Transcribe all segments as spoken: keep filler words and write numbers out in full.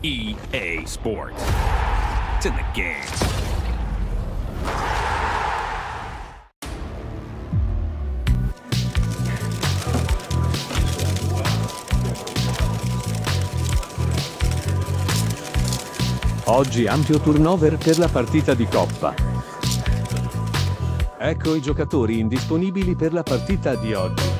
E A. Sports. It's in the game. Oggi ampio turnover per la partita di Coppa. Ecco i giocatori indisponibili per la partita di oggi.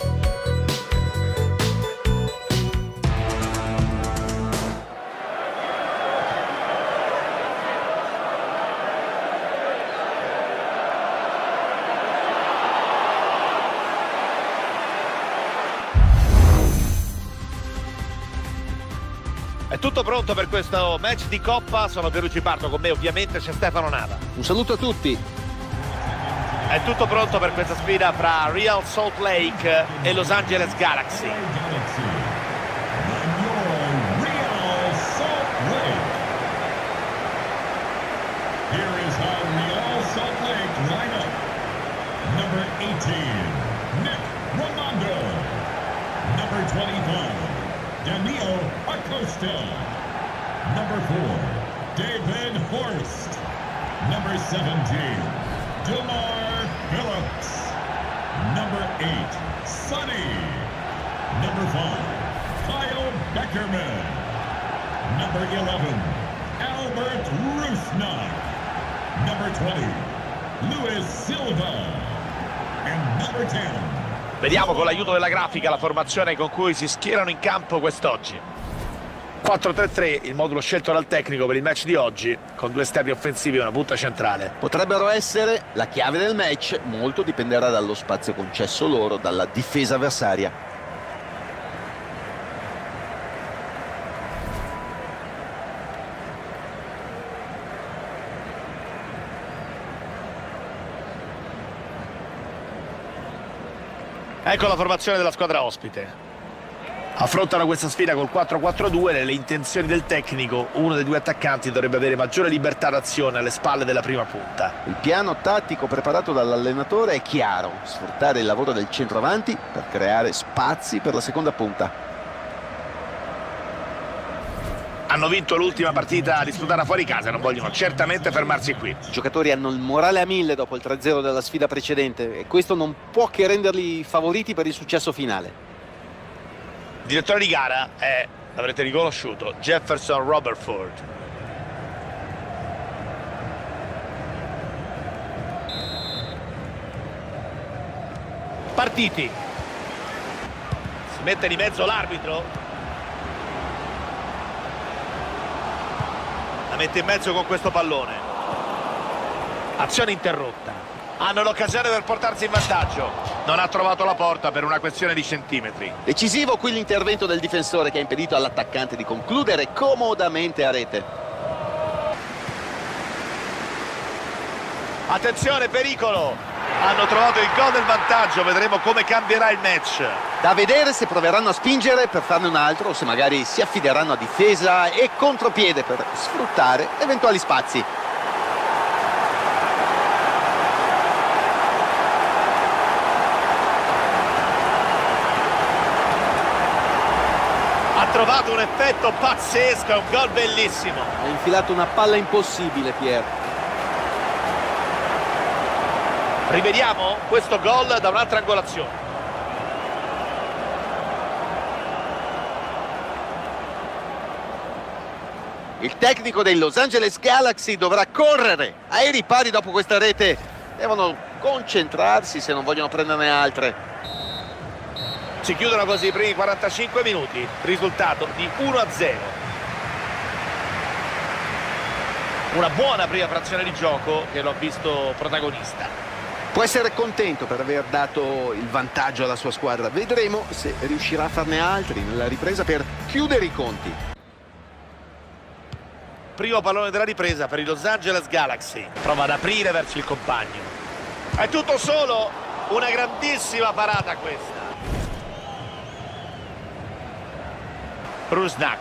È tutto pronto per questo match di Coppa, sono Pierluigi Pardo, con me ovviamente c'è Stefano Nava. Un saluto a tutti. È tutto pronto per questa sfida fra Real Salt Lake e Los Angeles Galaxy. Number four, David Horst. Number seventeen, Demar Phillips. Number eight, Sonny. Number five, Kyle Beckerman. Number eleven, Albert Rusnak. Number twenty, Luis Silva. And number ten. Vediamo con l'aiuto della grafica la formazione con cui si schierano in campo quest'oggi. quattro tre tre, il modulo scelto dal tecnico per il match di oggi, con due esterni offensivi e una punta centrale. Potrebbero essere la chiave del match, molto dipenderà dallo spazio concesso loro, dalla difesa avversaria. Ecco la formazione della squadra ospite. Affrontano questa sfida col quattro quattro due nelle intenzioni del tecnico. Uno dei due attaccanti dovrebbe avere maggiore libertà d'azione alle spalle della prima punta. Il piano tattico preparato dall'allenatore è chiaro: sfruttare il lavoro del centroavanti per creare spazi per la seconda punta. Hanno vinto l'ultima partita disputata fuori casa e non vogliono certamente fermarsi qui. I giocatori hanno il morale a mille dopo il tre zero della sfida precedente e questo non può che renderli favoriti per il successo finale. Il direttore di gara è, l'avrete riconosciuto, Jefferson Robertford. Partiti. Si mette di mezzo l'arbitro. La mette in mezzo con questo pallone. Azione interrotta. Hanno l'occasione per portarsi in vantaggio. Non ha trovato la porta per una questione di centimetri. Decisivo qui l'intervento del difensore che ha impedito all'attaccante di concludere comodamente a rete. Attenzione, pericolo! Hanno trovato il gol del vantaggio, vedremo come cambierà il match. Da vedere se proveranno a spingere per farne un altro o se magari si affideranno a difesa e contropiede per sfruttare eventuali spazi. Ha trovato un effetto pazzesco, è un gol bellissimo. Ha infilato una palla impossibile, Pier. Rivediamo questo gol da un'altra angolazione. Il tecnico dei Los Angeles Galaxy dovrà correre ai ripari dopo questa rete. Devono concentrarsi se non vogliono prenderne altre. Si chiudono così i primi quarantacinque minuti, risultato di uno a zero. Una buona prima frazione di gioco che l'ho visto protagonista. Può essere contento per aver dato il vantaggio alla sua squadra. Vedremo se riuscirà a farne altri nella ripresa per chiudere i conti. Primo pallone della ripresa per i Los Angeles Galaxy. Prova ad aprire verso il compagno. È tutto solo, una grandissima parata questa. Rusnak,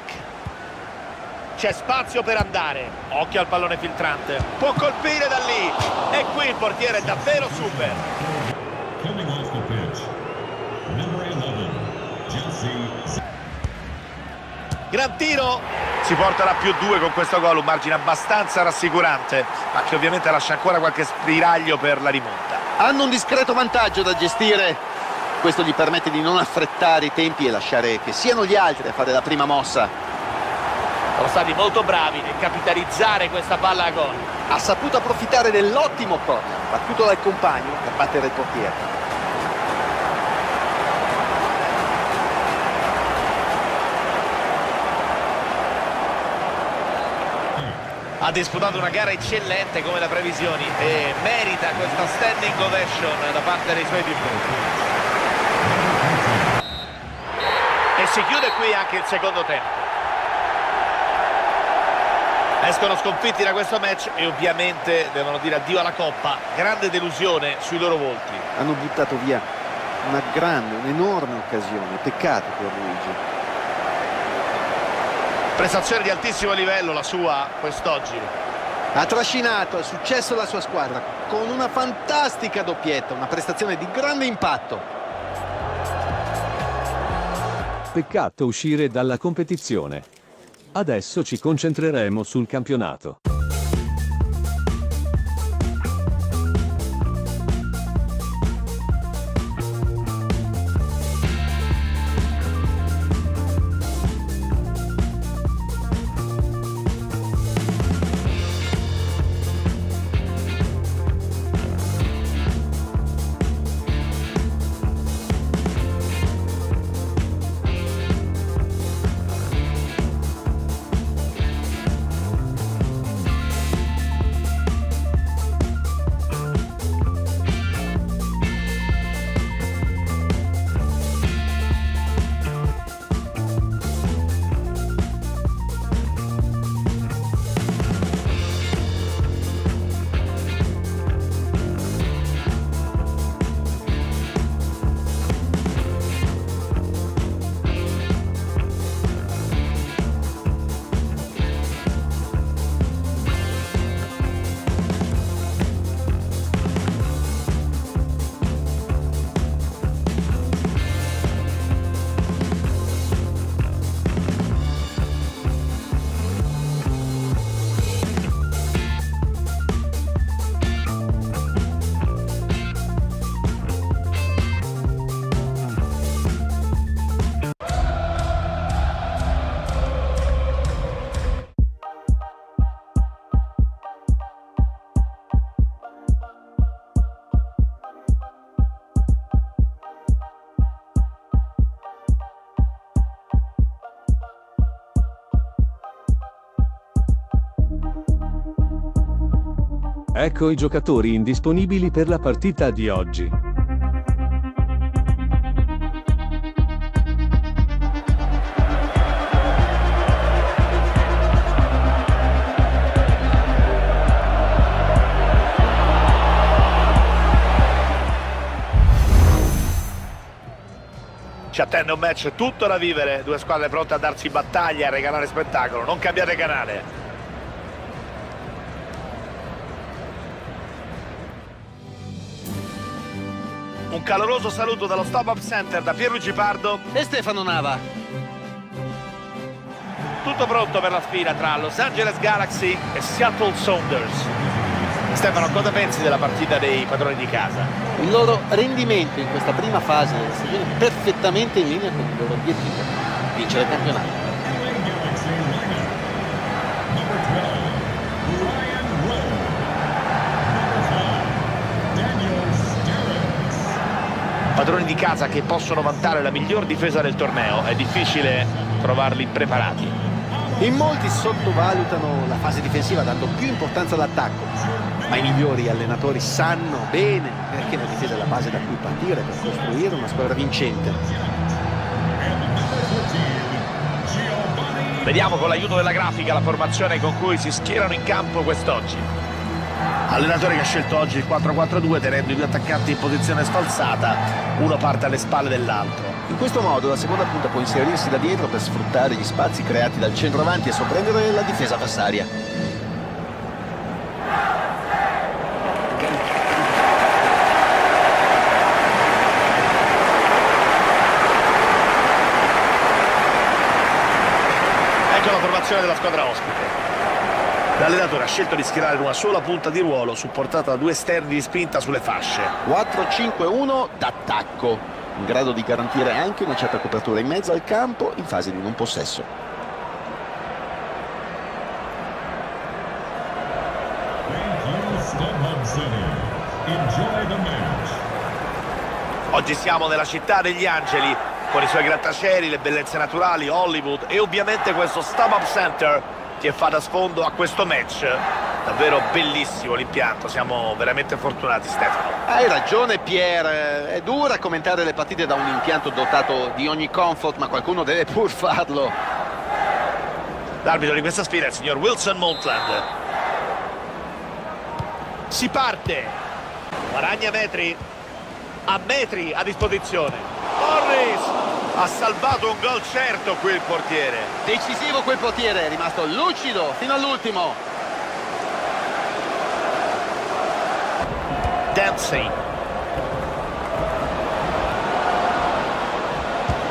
c'è spazio per andare, occhio al pallone filtrante, può colpire da lì e qui il portiere è davvero super. Gran tiro, si porterà più due con questo gol, un margine abbastanza rassicurante, ma che ovviamente lascia ancora qualche spiraglio per la rimonta. Hanno un discreto vantaggio da gestire, questo gli permette di non affrettare i tempi e lasciare che siano gli altri a fare la prima mossa. Sono stati molto bravi nel capitalizzare questa palla a gol. Ha saputo approfittare dell'ottimo corner battuto dal compagno per battere il portiere. Ha disputato una gara eccellente come le previsioni e merita questa standing ovation da parte dei suoi tifosi. E si chiude qui anche il secondo tempo. Escono sconfitti da questo match e ovviamente devono dire addio alla Coppa. Grande delusione sui loro volti. Hanno buttato via una grande, un'enorme occasione. Peccato per Luigi. Prestazione di altissimo livello la sua quest'oggi. Ha trascinato al successo la sua squadra con una fantastica doppietta, una prestazione di grande impatto. Peccato uscire dalla competizione. Adesso ci concentreremo sul campionato. Ecco i giocatori indisponibili per la partita di oggi. Ci attende un match tutto da vivere, due squadre pronte a darsi battaglia, a regalare spettacolo, non cambiate canale. Un caloroso saluto dallo StubHub Center da Pierluigi Pardo e Stefano Nava. Tutto pronto per la sfida tra Los Angeles Galaxy e Seattle Sounders. Stefano, cosa pensi della partita dei padroni di casa? Il loro rendimento in questa prima fase della stagione è perfettamente in linea con il loro obiettivo, vincere il campionato. Padroni di casa che possono vantare la miglior difesa del torneo, è difficile trovarli impreparati. In molti sottovalutano la fase difensiva dando più importanza all'attacco, ma i migliori allenatori sanno bene perché la difesa è la base da cui partire per costruire una squadra vincente. Vediamo con l'aiuto della grafica la formazione con cui si schierano in campo quest'oggi. Allenatore che ha scelto oggi il quattro quattro due tenendo i due attaccanti in posizione sfalsata, uno parte alle spalle dell'altro. In questo modo la seconda punta può inserirsi da dietro per sfruttare gli spazi creati dal centravanti e sorprendere la difesa avversaria. Ecco la formazione formazione della squadra ospite. L'allenatore ha scelto di schierare una sola punta di ruolo supportata da due esterni di spinta sulle fasce. quattro cinque uno d'attacco, in grado di garantire anche una certa copertura in mezzo al campo in fase di non possesso. Oggi siamo nella città degli angeli, con i suoi grattacieli, le bellezze naturali, Hollywood e ovviamente questo StubHub Center che fa da sfondo a questo match. Davvero bellissimo l'impianto, siamo veramente fortunati, Stefano. Hai ragione, Pierre, è dura commentare le partite da un impianto dotato di ogni comfort, ma qualcuno deve pur farlo. L'arbitro di questa sfida è il signor Wilson Moltland. Si parte, guadagna metri. A metri a disposizione. Morris ha salvato un gol certo qui il portiere. Decisivo quel portiere, è rimasto lucido fino all'ultimo. Dempsey.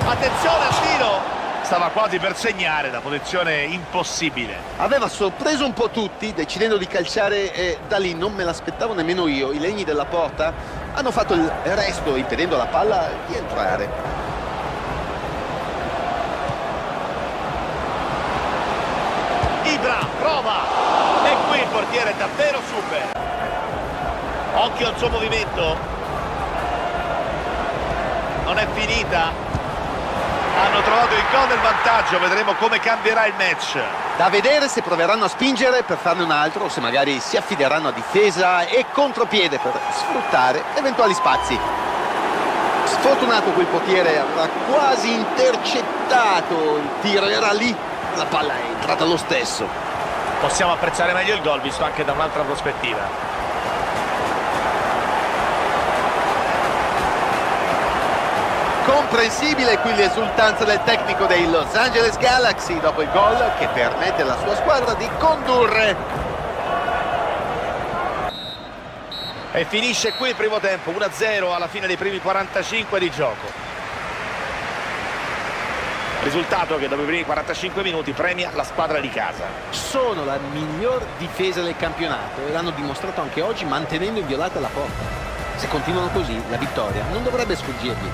Attenzione al tiro. Stava quasi per segnare da posizione impossibile. Aveva sorpreso un po' tutti decidendo di calciare e da lì non me l'aspettavo nemmeno io. I legni della porta hanno fatto il resto impedendo alla palla di entrare. Ibra prova e qui il portiere è davvero super. Occhio al suo movimento. Non è finita. Hanno trovato il gol del vantaggio, vedremo come cambierà il match. Da vedere se proveranno a spingere per farne un altro o se magari si affideranno a difesa e contropiede per sfruttare eventuali spazi. Sfortunato quel portiere, ha quasi intercettato il tiro, era lì, la palla è entrata lo stesso. Possiamo apprezzare meglio il gol visto anche da un'altra prospettiva. Comprensibile qui l'esultanza del tecnico dei Los Angeles Galaxy dopo il gol che permette alla sua squadra di condurre. E finisce qui il primo tempo, uno a zero alla fine dei primi quarantacinque di gioco. Risultato che dopo i primi quarantacinque minuti premia la squadra di casa. Sono la miglior difesa del campionato e l'hanno dimostrato anche oggi mantenendo inviolata la porta. Se continuano così la vittoria non dovrebbe sfuggirgli.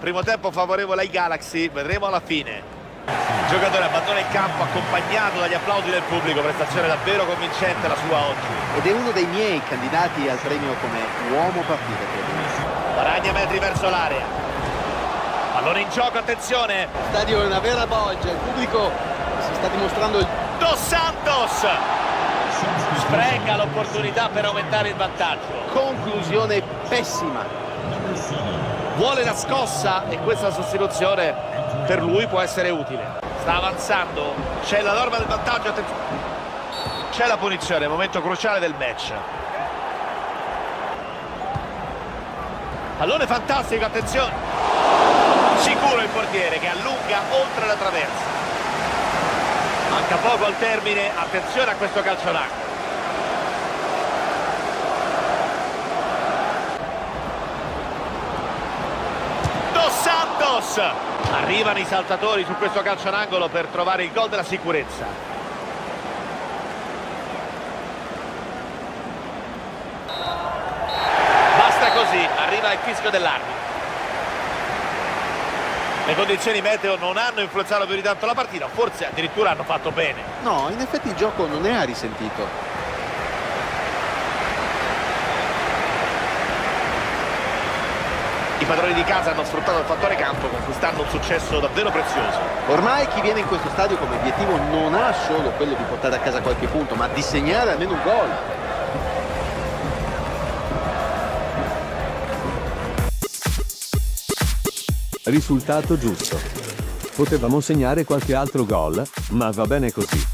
Primo tempo favorevole ai Galaxy, vedremo alla fine. Il giocatore abbandona il campo accompagnato dagli applausi del pubblico, prestazione davvero convincente la sua oggi. Ed è uno dei miei candidati al premio come uomo partita, credo. Guadagna metri verso l'area. Pallone in gioco, attenzione. Lo stadio è una vera bolgia, il pubblico si sta dimostrando il... Dos Santos! Spreca l'opportunità per aumentare il vantaggio. Conclusione pessima. Vuole la scossa e questa sostituzione per lui può essere utile. Sta avanzando, c'è la norma del vantaggio, c'è la punizione, momento cruciale del match. Pallone fantastico, attenzione. Sicuro il portiere che allunga oltre la traversa. Manca poco al termine, attenzione a questo calcio d'angolo. Arrivano i saltatori su questo calcio d'angolo per trovare il gol della sicurezza. Basta così, arriva il fischio dell'arbitro. Le condizioni meteo non hanno influenzato più di tanto la partita, forse addirittura hanno fatto bene. No, in effetti il gioco non ne ha risentito. I padroni di casa hanno sfruttato il fattore campo conquistando un successo davvero prezioso. Ormai chi viene in questo stadio come obiettivo non ha solo quello di portare a casa qualche punto, ma di segnare almeno un gol. Risultato giusto. Potevamo segnare qualche altro gol, ma va bene così.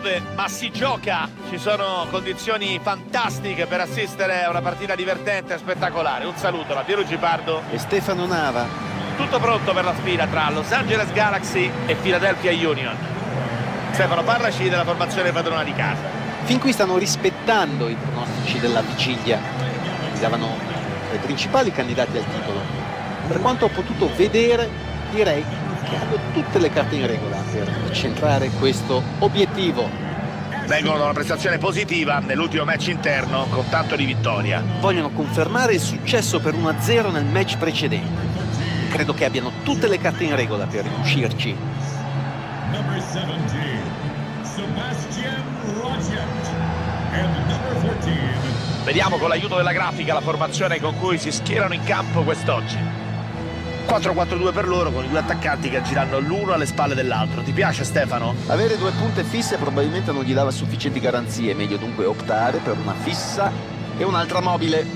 piove ma si gioca, ci sono condizioni fantastiche per assistere a una partita divertente e spettacolare. Un saluto da Pierluigi Pardo e Stefano Nava. Tutto pronto per la sfida tra Los Angeles Galaxy e Philadelphia Union. Stefano, parlaci della formazione padrona di casa. Fin qui stanno rispettando i pronostici della vigilia, che davano i principali candidati al titolo. Per quanto ho potuto vedere, direi che hanno tutte le carte in regola per centrare questo obiettivo. Vengono da una prestazione positiva nell'ultimo match interno con tanto di vittoria. Vogliono confermare il successo per uno a zero nel match precedente. Credo che abbiano tutte le carte in regola per riuscirci. Number seventeen. Vediamo con l'aiuto della grafica la formazione con cui si schierano in campo quest'oggi. quattro quattro due per loro, con i due attaccanti che girano l'uno alle spalle dell'altro. Ti piace, Stefano? Avere due punte fisse probabilmente non gli dava sufficienti garanzie, meglio dunque optare per una fissa e un'altra mobile.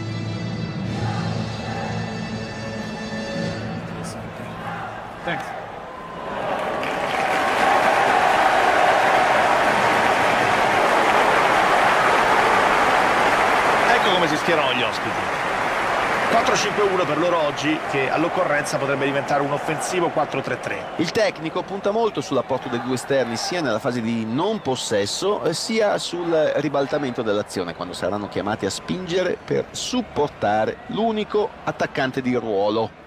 Thanks. Si schierano gli ospiti. Quattro cinque uno per loro oggi, che all'occorrenza potrebbe diventare un offensivo quattro tre tre. Il tecnico punta molto sull'apporto dei due esterni, sia nella fase di non possesso sia sul ribaltamento dell'azione, quando saranno chiamati a spingere per supportare l'unico attaccante di ruolo.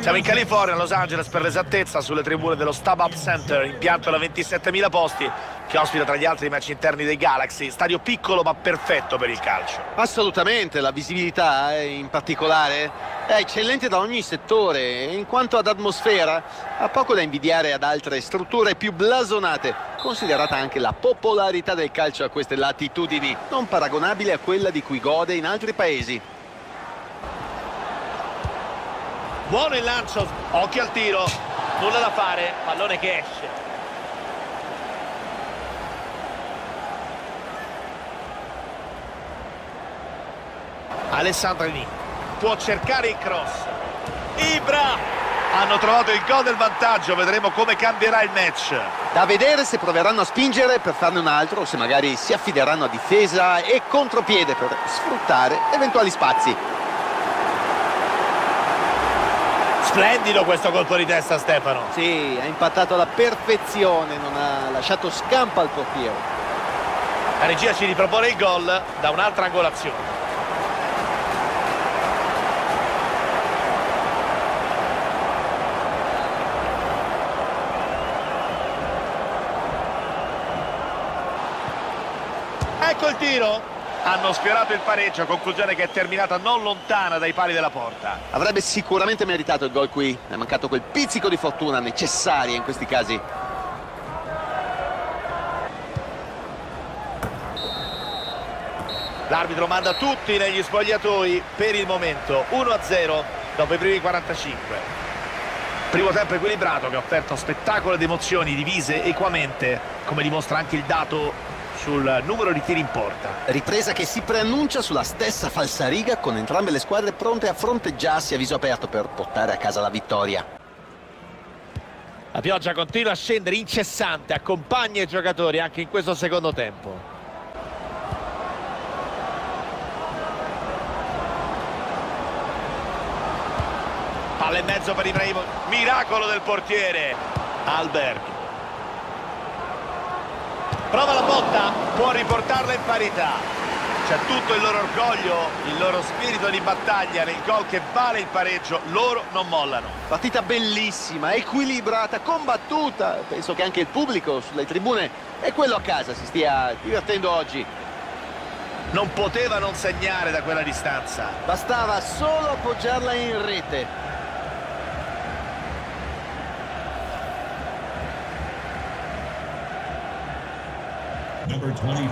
Siamo in California, a Los Angeles per l'esattezza, sulle tribune dello StubHub Center, impianto da ventisettemila posti, che ospita tra gli altri i match interni dei Galaxy. Stadio piccolo ma perfetto per il calcio. Assolutamente, la visibilità in particolare è eccellente da ogni settore e in quanto ad atmosfera ha poco da invidiare ad altre strutture più blasonate, considerata anche la popolarità del calcio a queste latitudini, non paragonabile a quella di cui gode in altri paesi. Buono il lancio, occhio al tiro, nulla da fare, pallone che esce. Alessandrini può cercare il cross. Ibra! Hanno trovato il gol del vantaggio, vedremo come cambierà il match. Da vedere se proveranno a spingere per farne un altro o se magari si affideranno a difesa e contropiede per sfruttare eventuali spazi. Splendido questo colpo di testa, Stefano. Sì, ha impattato alla perfezione, non ha lasciato scampo al portiere. La regia ci ripropone il gol da un'altra angolazione. Ecco il tiro. Hanno sfiorato il pareggio, conclusione che è terminata non lontana dai pali della porta. Avrebbe sicuramente meritato il gol qui, è mancato quel pizzico di fortuna necessaria in questi casi. L'arbitro manda tutti negli spogliatoi per il momento, uno a zero dopo i primi quarantacinque. Primo tempo equilibrato che ha offerto spettacolo ed emozioni divise equamente, come dimostra anche il dato sul numero di tiri in porta. Ripresa che si preannuncia sulla stessa falsariga, con entrambe le squadre pronte a fronteggiarsi a viso aperto per portare a casa la vittoria. La pioggia continua a scendere incessante, accompagna i giocatori anche in questo secondo tempo. Palla in mezzo per Ibrahimovic, miracolo del portiere Alberto. Prova la botta, può riportarla in parità. C'è tutto il loro orgoglio, il loro spirito di battaglia nel gol che vale il pareggio, loro non mollano. Partita bellissima, equilibrata, combattuta. Penso che anche il pubblico sulle tribune e quello a casa si stia divertendo oggi. Non poteva non segnare da quella distanza. Bastava solo appoggiarla in rete.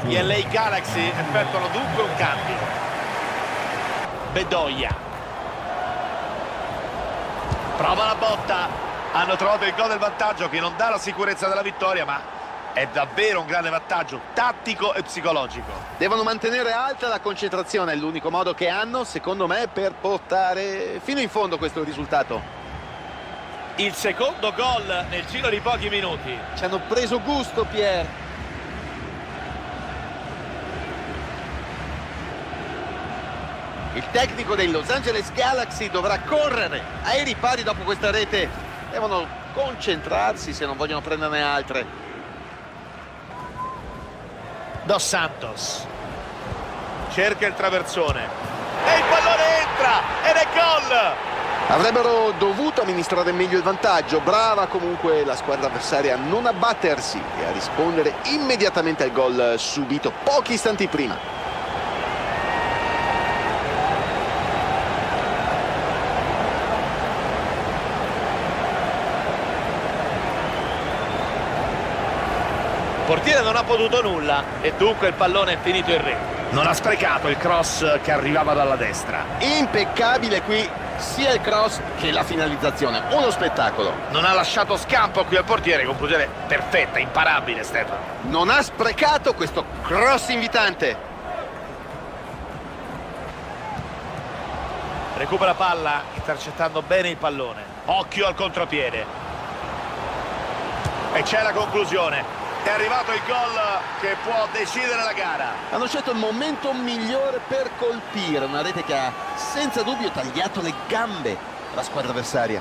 Gli L A Galaxy effettuano dunque un cambio. Bedoya prova la botta. Hanno trovato il gol del vantaggio, che non dà la sicurezza della vittoria, ma è davvero un grande vantaggio tattico e psicologico. Devono mantenere alta la concentrazione, è l'unico modo che hanno, secondo me, per portare fino in fondo questo risultato. il secondo gol nel giro di pochi minuti. Ci hanno preso gusto, Pier. Il tecnico dei Los Angeles Galaxy dovrà correre ai ripari dopo questa rete. Devono concentrarsi se non vogliono prenderne altre. Dos Santos cerca il traversone e il pallone entra ed è gol. Avrebbero dovuto amministrare meglio il vantaggio. Brava comunque la squadra avversaria a non abbattersi e a rispondere immediatamente al gol subito pochi istanti prima. Il portiere non ha potuto nulla e dunque il pallone è finito in rete. Non ha sprecato il cross che arrivava dalla destra. Impeccabile qui sia il cross che la finalizzazione. Uno spettacolo. Non ha lasciato scampo qui al portiere con posizione perfetta, imparabile, Stefano. Non ha sprecato questo cross invitante. Recupera palla intercettando bene il pallone. Occhio al contropiede. E c'è la conclusione. È arrivato il gol che può decidere la gara. Hanno scelto il momento migliore per colpire, una rete che ha senza dubbio tagliato le gambe alla squadra avversaria.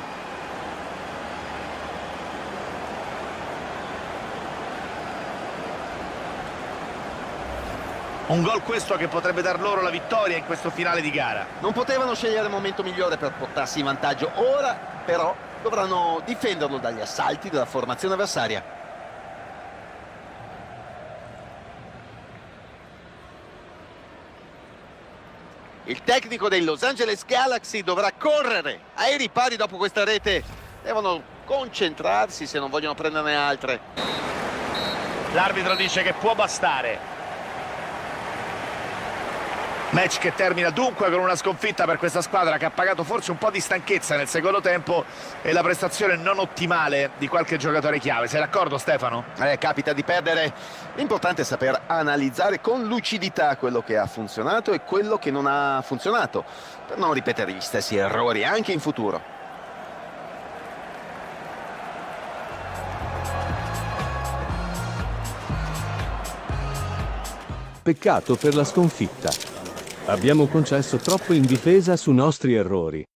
Un gol questo che potrebbe dar loro la vittoria in questo finale di gara. Non potevano scegliere il momento migliore per portarsi in vantaggio. Ora però dovranno difenderlo dagli assalti della formazione avversaria. Il tecnico dei Los Angeles Galaxy dovrà correre ai ripari dopo questa rete. Devono concentrarsi se non vogliono prenderne altre. L'arbitro dice che può bastare. Match che termina dunque con una sconfitta per questa squadra che ha pagato forse un po' di stanchezza nel secondo tempo e la prestazione non ottimale di qualche giocatore chiave. Sei d'accordo, Stefano? Eh, capita di perdere. L'importante è saper analizzare con lucidità quello che ha funzionato e quello che non ha funzionato per non ripetere gli stessi errori anche in futuro. Peccato per la sconfitta. Abbiamo concesso troppo in difesa su nostri errori.